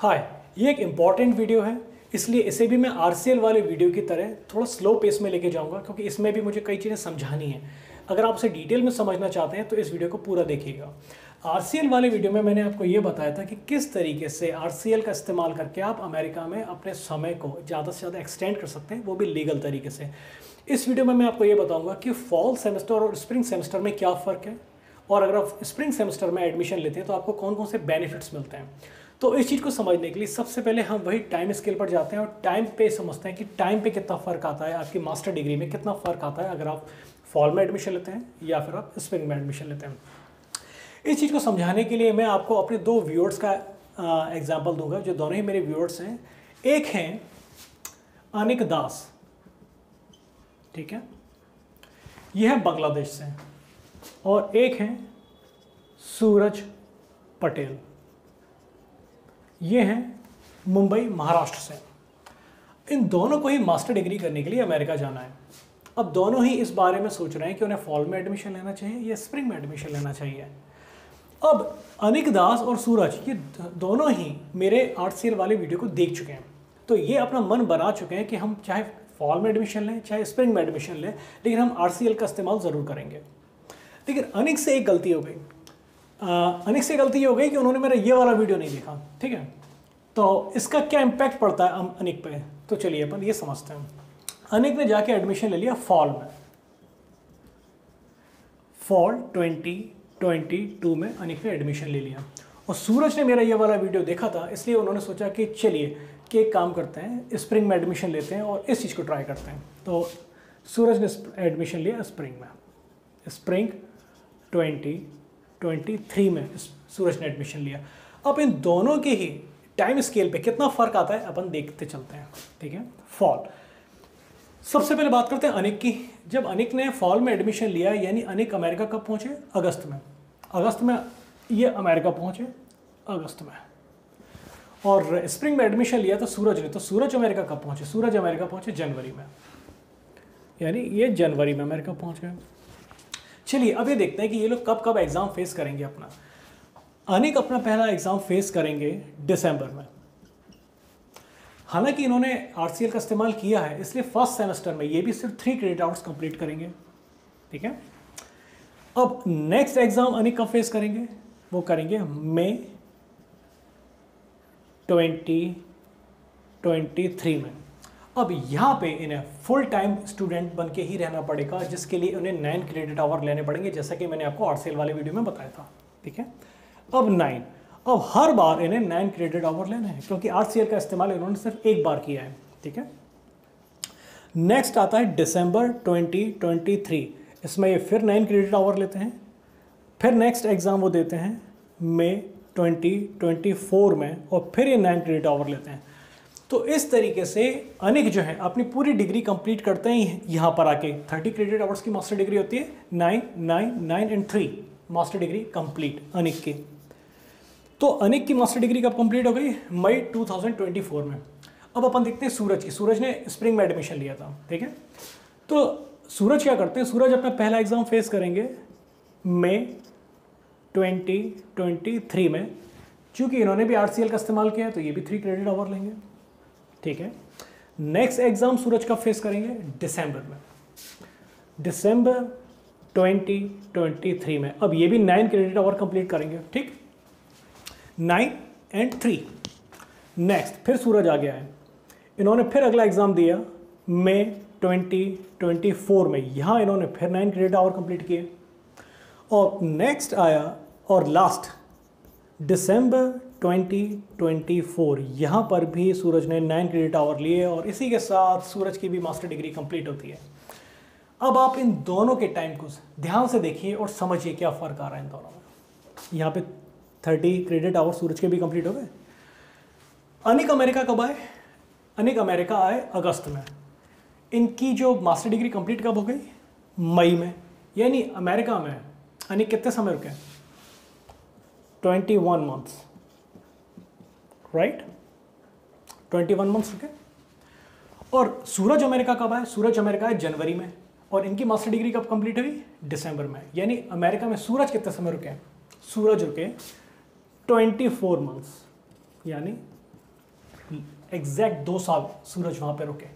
हाय, ये एक important video है इसलिए इसे भी मैं RCL वाले वीडियो की तरह थोड़ा स्लो पेस में लेके जाऊंगा क्योंकि इसमें भी मुझे कई चीज़ें समझानी है। अगर आप इसे डिटेल में समझना चाहते हैं तो इस वीडियो को पूरा देखिएगा। RCL वाले वीडियो में मैंने आपको ये बताया था कि किस तरीके से RCL का इस्तेमाल करके आप अमेरिका में अपने समय को ज़्यादा से ज़्यादा एक्सटेंड कर सकते हैं, वो भी लीगल तरीके से। इस वीडियो में मैं आपको ये बताऊँगा कि फॉल सेमेस्टर और स्प्रिंग सेमेस्टर में क्या फ़र्क है और अगर आप स्प्रिंग सेमेस्टर में एडमिशन लेते हैं तो आपको कौन कौन से बेनिफिट्स मिलते हैं। तो इस चीज़ को समझने के लिए सबसे पहले हम वही टाइम स्केल पर जाते हैं और टाइम पे समझते हैं कि टाइम पे कितना फ़र्क आता है, आपकी मास्टर डिग्री में कितना फ़र्क आता है अगर आप फॉल में एडमिशन लेते हैं या फिर आप स्प्रिंग में एडमिशन लेते हैं। इस चीज़ को समझाने के लिए मैं आपको अपने दो व्यूअर्स का एग्जाम्पल दूंगा जो दोनों ही मेरे व्यूअर्स हैं। एक हैं अनिक दास, ठीक है, यह है बांग्लादेश से, और एक हैं सूरज पटेल, ये हैं मुंबई महाराष्ट्र से। इन दोनों को ही मास्टर डिग्री करने के लिए अमेरिका जाना है। अब दोनों ही इस बारे में सोच रहे हैं कि उन्हें फॉल में एडमिशन लेना चाहिए या स्प्रिंग में एडमिशन लेना चाहिए। अब अनिक दास और सूरज ये दोनों ही मेरे RCL वाले वीडियो को देख चुके हैं तो ये अपना मन बना चुके हैं कि हम चाहे फॉल में एडमिशन लें चाहे स्प्रिंग में एडमिशन लें लेकिन हम RCL का इस्तेमाल ज़रूर करेंगे। लेकिन अनिक से एक गलती हो गई कि उन्होंने मेरा ये वाला वीडियो नहीं देखा, ठीक है। तो इसका क्या इम्पैक्ट पड़ता है अनिक पे, तो चलिए अपन ये समझते हैं। अनिक ने जाके एडमिशन ले लिया फॉल में, फॉल 2022 में अनिक ने एडमिशन ले लिया और सूरज ने मेरा ये वाला वीडियो देखा था इसलिए उन्होंने सोचा कि चलिए कि एक काम करते हैं स्प्रिंग में एडमिशन लेते हैं और इस चीज़ को ट्राई करते हैं। तो सूरज ने एडमिशन लिया स्प्रिंग में, स्प्रिंग 2023 में सूरज ने एडमिशन लिया। अब इन दोनों के ही टाइम स्केल पे कितना फ़र्क आता है अपन देखते चलते हैं, ठीक है। फॉल, सबसे पहले बात करते हैं अनिक की। जब अनिक ने फॉल में एडमिशन लिया यानी अनिक अमेरिका कब पहुँचे? अगस्त में। ये अमेरिका पहुँचे अगस्त में। और स्प्रिंग में एडमिशन लिया तो सूरज ने, तो सूरज अमेरिका कब पहुँचे? सूरज अमेरिका पहुँचे जनवरी में, यानी ये जनवरी में अमेरिका पहुँच गए। चलिए अब ये देखते हैं कि ये लोग कब कब एग्ज़ाम फेस करेंगे अपना। अनिक अपना पहला एग्ज़ाम फेस करेंगे दिसंबर में। हालांकि इन्होंने RCL का इस्तेमाल किया है इसलिए फर्स्ट सेमेस्टर में ये भी सिर्फ 3 क्रेडिट आवर्स कंप्लीट करेंगे, ठीक है। अब नेक्स्ट एग्ज़ाम अनिक कब फेस करेंगे? वो करेंगे मई 2023 में। अब यहाँ पे इन्हें फुल टाइम स्टूडेंट बन के ही रहना पड़ेगा जिसके लिए उन्हें 9 क्रेडिट आवर लेने पड़ेंगे जैसा कि मैंने आपको RCL वाले वीडियो में बताया था, ठीक है। अब 9, अब हर बार इन्हें 9 क्रेडिट आवर लेने हैं क्योंकि RCL का इस्तेमाल इन्होंने सिर्फ एक बार किया है, ठीक है। नेक्स्ट आता है दिसंबर 2023, इसमें ये फिर 9 क्रेडिट आवर लेते हैं। फिर नेक्स्ट एग्ज़ाम वो देते हैं मई 2024 में और फिर ये 9 क्रेडिट आवर लेते हैं। तो इस तरीके से अनिक जो है अपनी पूरी डिग्री कंप्लीट करते हैं यहाँ पर आके। 30 क्रेडिट आवर्स की मास्टर डिग्री होती है, 9, 9, 9 and 3 master degree complete Anik की। तो अनिक की मास्टर डिग्री कब कंप्लीट हो गई? मई 2024 में। अब अपन देखते हैं सूरज की। सूरज ने स्प्रिंग में एडमिशन लिया था, ठीक है। तो सूरज क्या करते हैं? सूरज अपना पहला एग्ज़ाम फेस करेंगे मई 2023 में। चूँकि इन्होंने भी RCL का इस्तेमाल किया है तो ये भी 3 क्रेडिट आवर लेंगे, ठीक है। नेक्स्ट एग्ज़ाम सूरज का फेस करेंगे दिसंबर में, दिसंबर 2023 में। अब ये भी 9 क्रेडिट आवर कंप्लीट करेंगे, ठीक, 9 एंड 3। नेक्स्ट फिर सूरज आ गया है, इन्होंने फिर अगला एग्ज़ाम दिया मई 2024 में। यहाँ इन्होंने फिर 9 क्रेडिट आवर कंप्लीट किए और नेक्स्ट आया और लास्ट दिसंबर 2024, यहाँ पर भी सूरज ने 9 क्रेडिट आवर लिए और इसी के साथ सूरज की भी मास्टर डिग्री कंप्लीट होती है। अब आप इन दोनों के टाइम को ध्यान से देखिए और समझिए क्या फ़र्क आ रहा है इन दोनों में। यहाँ पे 30 क्रेडिट आवर सूरज के भी कंप्लीट हो गए। अनिक अमेरिका कब आए? अनिक अमेरिका आए अगस्त में। इनकी जो मास्टर डिग्री कंप्लीट कब हो गई? मई में। यानी अमेरिका में अनिक कितने समय रुके? 21 मंथ्स, राइट, 21 मंथ्स रुके। और सूरज अमेरिका कब आए? सूरज अमेरिका आए जनवरी में और इनकी मास्टर डिग्री कब कंप्लीट हुई? दिसंबर में। यानी अमेरिका में सूरज कितने समय रुके? सूरज रुके 24 मंथ्स, यानी एग्जैक्ट 2 साल सूरज वहाँ पे रुके।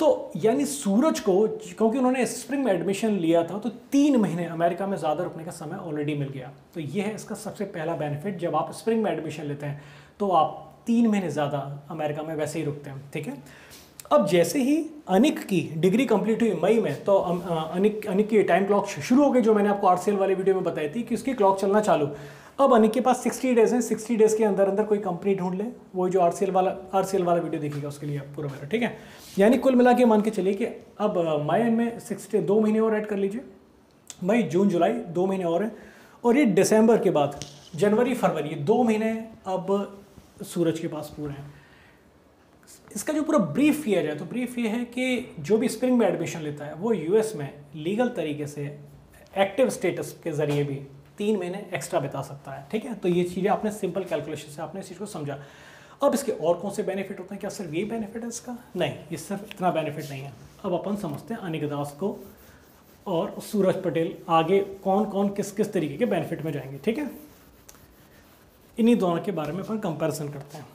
तो यानी सूरज को, क्योंकि उन्होंने स्प्रिंग में एडमिशन लिया था, तो 3 महीने अमेरिका में ज़्यादा रुकने का समय ऑलरेडी मिल गया। तो ये है इसका सबसे पहला बेनिफिट, जब आप स्प्रिंग में एडमिशन लेते हैं तो आप 3 महीने ज़्यादा अमेरिका में वैसे ही रुकते हैं। ठीक है, अब जैसे ही अनिक की डिग्री कंप्लीट हुई मई में, तो अनिक की टाइम क्लॉक शुरू हो गई, जो मैंने आपको RCL वाले वीडियो में बताई थी कि उसकी क्लॉक चलना चालू। अब अनिक के पास 60 डेज हैं, 60 डेज के अंदर अंदर कोई कंपनी ढूंढ ले, वो जो RCL वाला वीडियो देखिएगा उसके लिए आप पूरा मेरा। ठीक है, यानी कुल मिला के मान के चलिए कि अब मई में 2 महीने और ऐड कर लीजिए, मई जून जुलाई 2 महीने और हैं, और ये दिसंबर के बाद जनवरी फरवरी 2 महीने अब सूरज के पास पूरे हैं। इसका जो पूरा ब्रीफ किया जाए तो ब्रीफ ये है कि जो भी स्प्रिंग में एडमिशन लेता है वो US में लीगल तरीके से एक्टिव स्टेटस के ज़रिए भी 3 महीने एक्स्ट्रा बिता सकता है। ठीक है, तो ये चीज़ें आपने सिंपल कैलकुलेशन से आपने इस चीज़ को समझा। अब इसके और कौन से बेनिफिट होते हैं? क्या सिर्फ ये बेनिफिट है इसका? नहीं, ये सिर्फ इतना बेनिफिट नहीं है। अब अपन समझते हैं अनिक दास को और सूरज पटेल आगे कौन कौन किस किस तरीके के बेनिफिट में जाएंगे। ठीक है, इन्हीं दोनों के बारे में अपन कंपेरिजन करते हैं।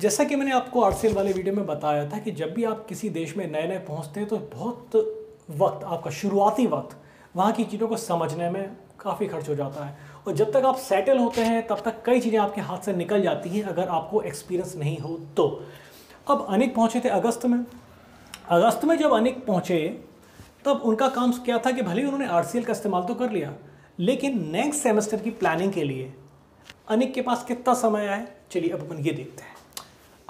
जैसा कि मैंने आपको RCL वाले वीडियो में बताया था कि जब भी आप किसी देश में नए नए पहुंचते हैं तो बहुत वक्त, आपका शुरुआती वक्त वहाँ की चीज़ों को समझने में काफ़ी खर्च हो जाता है, और जब तक आप सेटल होते हैं तब तक कई चीज़ें आपके हाथ से निकल जाती हैं अगर आपको एक्सपीरियंस नहीं हो तो। अब अनिक पहुँचे थे अगस्त में। अगस्त में जब अनिक पहुँचे तब उनका काम क्या था कि भले ही उन्होंने RCL का इस्तेमाल तो कर लिया, लेकिन नेक्स्ट सेमेस्टर की प्लानिंग के लिए अनिक के पास कितना समय आया, चलिए अब अपन ये देखते हैं।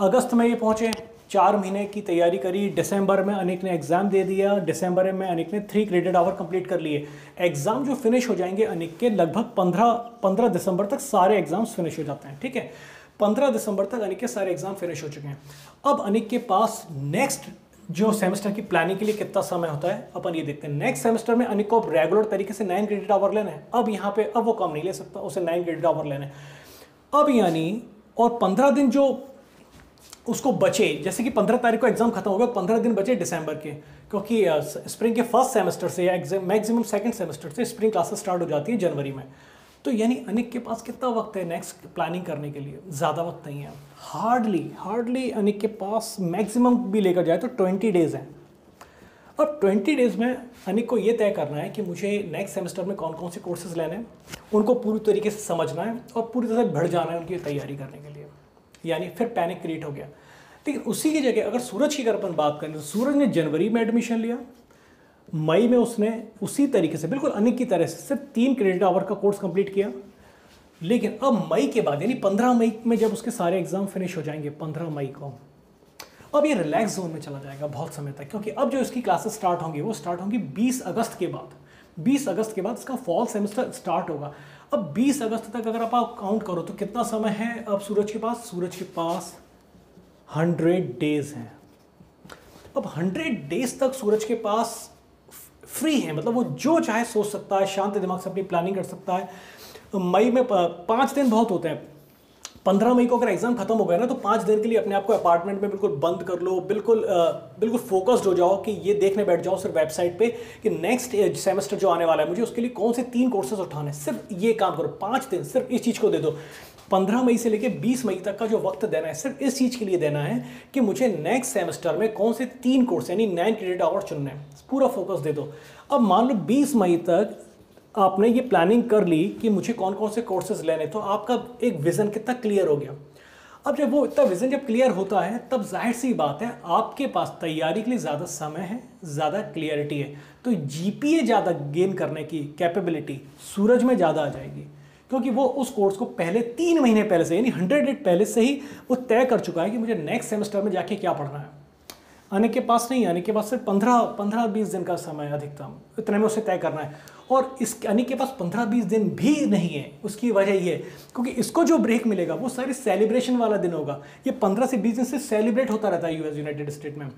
अगस्त में ये पहुँचे, 4 महीने की तैयारी करी, दिसंबर में अनिक ने एग्ज़ाम दे दिया, दिसंबर में अनिक ने 3 क्रेडिट आवर कंप्लीट कर लिए। एग्ज़ाम जो फिनिश हो जाएंगे अनिक के लगभग 15 दिसंबर तक सारे एग्ज़ाम्स फिनिश हो जाते हैं। ठीक है, 15 दिसंबर तक अनिक के सारे एग्ज़ाम फिनिश हो चुके हैं। अब अनिक के पास नेक्स्ट जो सेमेस्टर की प्लानिंग के लिए कितना समय होता है अपन ये देखते हैं। नेक्स्ट सेमेस्टर में अनिक को रेगुलर तरीके से 9 क्रेडिट आवर लेना है। अब यहाँ पर अब वो कम नहीं ले सकता, उसे 9 क्रेडिट आवर लेना है। अब यानी और 15 दिन जो उसको बचे, जैसे कि 15 तारीख को एग्ज़ाम खत्म होगा, 15 दिन बचे दिसंबर के, क्योंकि स्प्रिंग के फर्स्ट सेमेस्टर से या मैक्सिमम सेकंड सेमेस्टर से स्प्रिंग क्लासेस स्टार्ट हो जाती है जनवरी में। तो यानी अनिक के पास कितना वक्त है नेक्स्ट प्लानिंग करने के लिए? ज़्यादा वक्त नहीं है, हार्डली अनिक के पास मैक्सिमम भी लेकर जाए तो 20 डेज़ हैं। अब 20 डेज़ में अनिक को ये तय करना है कि मुझे नेक्स्ट सेमेस्टर में कौन कौन से कोर्सेज़ लेने हैं, उनको पूरी तरीके से समझना है और पूरी तरह से बढ़ जाना है उनकी तैयारी करने के लिए। यानी फिर पैनिक क्रिएट हो गया। लेकिन उसी की जगह अगर सूरज की अगर अपन बात करें तो सूरज ने जनवरी में एडमिशन लिया, मई में उसने उसी तरीके से बिल्कुल अनिक की तरह से सिर्फ 3 क्रेडिट आवर का कोर्स कंप्लीट किया। लेकिन अब मई के बाद यानी 15 मई में जब उसके सारे एग्ज़ाम फिनिश हो जाएंगे 15 मई को, अब ये रिलैक्स जोन में चला जाएगा बहुत समय तक, क्योंकि अब जो इसकी क्लासेस स्टार्ट होंगी वो स्टार्ट होंगी 20 अगस्त के बाद। 20 अगस्त के बाद इसका फॉल सेमेस्टर स्टार्ट होगा। अब 20 अगस्त तक अगर आप काउंट करो तो कितना समय है अब सूरज के पास? सूरज के पास 100 डेज़ हैं। अब 100 डेज़ तक सूरज के पास फ्री है, मतलब वो जो चाहे सोच सकता है, शांत दिमाग से अपनी प्लानिंग कर सकता है। मई में 5 दिन बहुत होते हैं। 15 मई को अगर एग्ज़ाम खत्म हो गया ना तो 5 दिन के लिए अपने आप को अपार्टमेंट में बिल्कुल बंद कर लो, बिल्कुल फोकस्ड हो जाओ कि ये देखने बैठ जाओ सिर्फ वेबसाइट पे कि नेक्स्ट सेमेस्टर जो आने वाला है मुझे उसके लिए कौन से 3 कोर्सेज उठाने हैं। सिर्फ ये काम करो, 5 दिन सिर्फ इस चीज़ को दे दो। 15 मई से लेकर 20 मई तक का जो वक्त देना है सिर्फ इस चीज़ के लिए देना है कि मुझे नेक्स्ट सेमेस्टर में कौन से 3 कोर्स यानी 9 क्रेडिट आवर चुनने हैं, पूरा फोकस दे दो। अब मान लो 20 मई तक आपने ये प्लानिंग कर ली कि मुझे कौन कौन से कोर्सेज लेने, तो आपका एक विज़न कितना क्लियर हो गया। अब जब वो इतना विज़न जब क्लियर होता है तब जाहिर सी बात है आपके पास तैयारी के लिए ज़्यादा समय है, ज़्यादा क्लियरिटी है, तो GPA ज़्यादा गेन करने की कैपेबिलिटी सूरज में ज़्यादा आ जाएगी, क्योंकि वो उस कोर्स को पहले 3 महीने पहले से यानी 100 डेज पहले से ही वो तय कर चुका है कि मुझे नेक्स्ट सेमेस्टर में जाके क्या पढ़ना है। अनिक के पास नहीं, अनिक के पास सिर्फ 15-20 दिन का समय अधिकतम, इतने में उसे तय करना है। और इस अनिक के पास 15-20 दिन भी नहीं है। उसकी वजह ये क्योंकि इसको जो ब्रेक मिलेगा वो सारी सेलिब्रेशन वाला दिन होगा। ये 15 से 20 दिन से सेलिब्रेट होता रहता है US यूनाइटेड स्टेट में।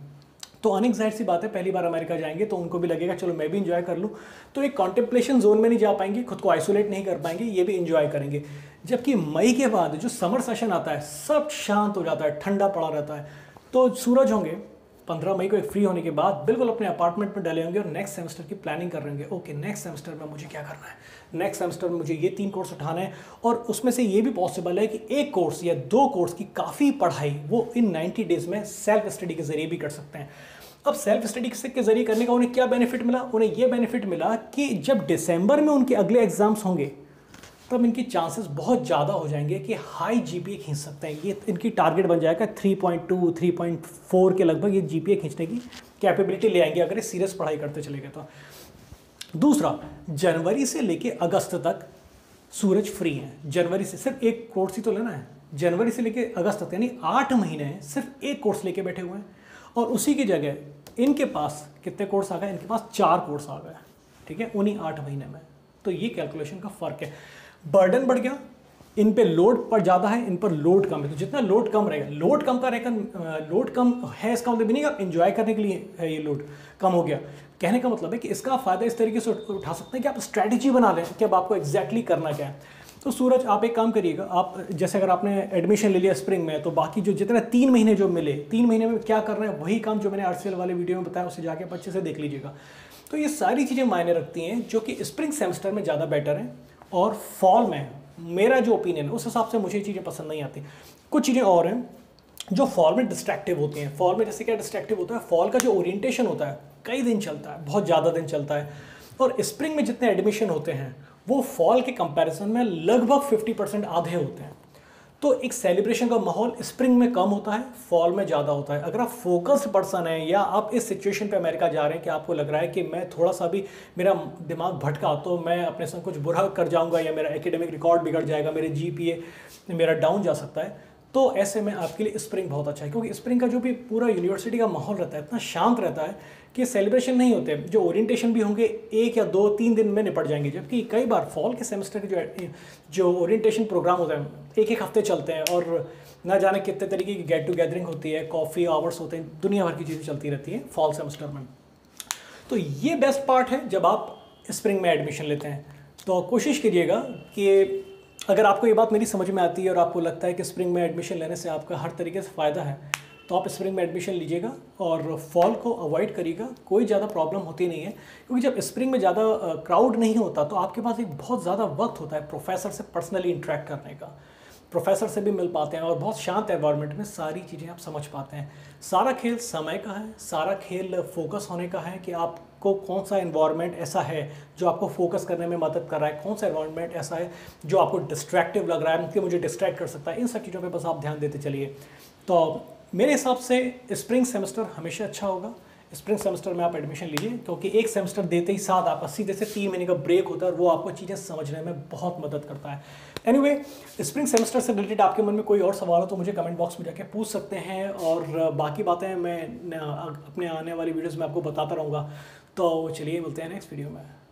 तो अनिक जाहिर सी बात है पहली बार अमेरिका जाएंगे तो उनको भी लगेगा चलो मैं भी इंजॉय कर लूँ, तो एक कॉन्टेम्पलेशन जोन में नहीं जा पाएंगे, खुद को आइसोलेट नहीं कर पाएंगे, ये भी इंजॉय करेंगे। जबकि मई के बाद जो समर सेशन आता है सब शांत हो जाता है, ठंडा पड़ा रहता है। तो सूरज होंगे 15 मई को एक फ्री होने के बाद बिल्कुल अपने अपार्टमेंट में डले होंगे और नेक्स्ट सेमेस्टर की प्लानिंग कर रहे होंगे। ओके, नेक्स्ट सेमेस्टर में मुझे क्या करना है, नेक्स्ट सेमेस्टर में मुझे ये 3 कोर्स उठाना है। और उसमें से ये भी पॉसिबल है कि 1 कोर्स या 2 कोर्स की काफ़ी पढ़ाई वो इन 90 डेज़ में सेल्फ स्टडी के ज़रिए भी कर सकते हैं। अब सेल्फ स्टडी के ज़रिए करने का उन्हें क्या बेनिफिट मिला, उन्हें यह बेनिफिट मिला कि जब दिसंबर में उनके अगले एग्ज़ाम्स होंगे तब इनके चांसेस बहुत ज़्यादा हो जाएंगे कि हाई जीपीए खींच सकते हैं। ये इनकी टारगेट बन जाएगा 3.2 3.4 के लगभग ये जीपीए खींचने की कैपेबिलिटी ले आएंगे अगर ये सीरियस पढ़ाई करते चले गए तो। दूसरा, जनवरी से लेके अगस्त तक सूरज फ्री हैं। जनवरी से सिर्फ 1 कोर्स ही तो लेना है, जनवरी से लेके अगस्त तक यानी 8 महीने सिर्फ 1 कोर्स लेके बैठे हुए हैं। और उसी की जगह इनके पास कितने कोर्स आ गए, इनके पास 4 कोर्स आ गए, ठीक है, उन्हीं 8 महीने में। तो ये कैलकुलेशन का फ़र्क है। बर्डन बढ़ गया, इन पे लोड पर ज़्यादा है, इन पर लोड कम है। तो जितना लोड कम रहेगा, लोड कम का रहेगा, लोड कम है इसका मतलब भी नहीं आप इन्जॉय करने के लिए है, ये लोड कम हो गया। कहने का मतलब है कि इसका फ़ायदा इस तरीके से उठा सकते हैं कि आप स्ट्रैटेजी बना लें कि अब आपको एग्जैक्टली करना क्या है। तो सूरज, आप एक काम करिएगा, आप जैसे अगर आपने एडमिशन ले लिया स्प्रिंग में तो बाकी जो जितने 3 महीने जो मिले, 3 महीने में क्या करना है वही काम जो मैंने RCL वाले वीडियो में बताया उसे जाके अच्छे से देख लीजिएगा। तो ये सारी चीज़ें मायने रखती हैं जो कि स्प्रिंग सेमेस्टर में ज़्यादा बेटर है और फॉल में मेरा जो ओपिनियन है उस हिसाब से मुझे चीज़ें पसंद नहीं आती। कुछ चीज़ें और हैं जो फॉल में डिस्ट्रैक्टिव होती हैं। फॉल में जैसे क्या डिस्ट्रैक्टिव होता है, फॉल का जो ओरिएंटेशन होता है कई दिन चलता है, बहुत ज़्यादा दिन चलता है। और स्प्रिंग में जितने एडमिशन होते हैं वो फॉल के कंपैरिजन में लगभग 50% आधे होते हैं। तो एक सेलिब्रेशन का माहौल स्प्रिंग में कम होता है, फॉल में ज़्यादा होता है। अगर आप फोकस्ड पर्सन हैं या आप इस सिचुएशन पे अमेरिका जा रहे हैं कि आपको लग रहा है कि मैं थोड़ा सा भी मेरा दिमाग भटका तो मैं अपने संग कुछ बुरा कर जाऊंगा या मेरा एकेडमिक रिकॉर्ड बिगड़ जाएगा, मेरे जीपीए मेरा डाउन जा सकता है, तो ऐसे में आपके लिए स्प्रिंग बहुत अच्छा है। क्योंकि स्प्रिंग का जो भी पूरा यूनिवर्सिटी का माहौल रहता है इतना शांत रहता है कि सेलिब्रेशन नहीं होते, जो ओरिएंटेशन भी होंगे 1 या 2-3 दिन में निपट जाएंगे। जबकि कई बार फॉल के सेमेस्टर के जो ओरिएंटेशन प्रोग्राम होता है 1-1 हफ्ते चलते हैं और ना जाने कितने तरीके की गेट टू गैदरिंग होती है, कॉफ़ी आवर्स होते हैं, दुनिया भर की चीज़ें चलती रहती हैं फॉल सेमेस्टर में। तो ये बेस्ट पार्ट है जब आप स्प्रिंग में एडमिशन लेते हैं। तो कोशिश करिएगा कि अगर आपको ये बात मेरी समझ में आती है और आपको लगता है कि स्प्रिंग में एडमिशन लेने से आपका हर तरीके से फ़ायदा है तो आप स्प्रिंग में एडमिशन लीजिएगा और फॉल को अवॉइड करिएगा। कोई ज़्यादा प्रॉब्लम होती नहीं है क्योंकि जब स्प्रिंग में ज़्यादा क्राउड नहीं होता तो आपके पास एक बहुत ज़्यादा वक्त होता है प्रोफेसर से पर्सनली इंटरेक्ट करने का, प्रोफेसर से भी मिल पाते हैं और बहुत शांत एनवायरनमेंट में सारी चीज़ें आप समझ पाते हैं। सारा खेल समय का है, सारा खेल फोकस होने का है कि आपको कौन सा एनवायरनमेंट ऐसा है जो आपको फोकस करने में मदद कर रहा है, कौन सा एनवायरनमेंट ऐसा है जो आपको डिस्ट्रैक्टिव लग रहा है कि मुझे डिस्ट्रैक्ट कर सकता है। इन सब चीज़ों पर बस आप ध्यान देते चलिए। तो मेरे हिसाब से स्प्रिंग सेमेस्टर हमेशा अच्छा होगा। स्प्रिंग सेमेस्टर में आप एडमिशन लीजिए क्योंकि एक सेमेस्टर देते ही साथ आपका सीधे से 3 महीने का ब्रेक होता है और वो आपको चीज़ें समझने में बहुत मदद करता है। एनीवे, स्प्रिंग सेमेस्टर से रिलेटेड आपके मन में कोई और सवाल हो तो मुझे कमेंट बॉक्स में जाके पूछ सकते हैं और बाकी बातें मैं अपने आने वाली वीडियोज़ में आपको बताता रहूँगा। तो चलिए मिलते हैं नेक्स्ट वीडियो में।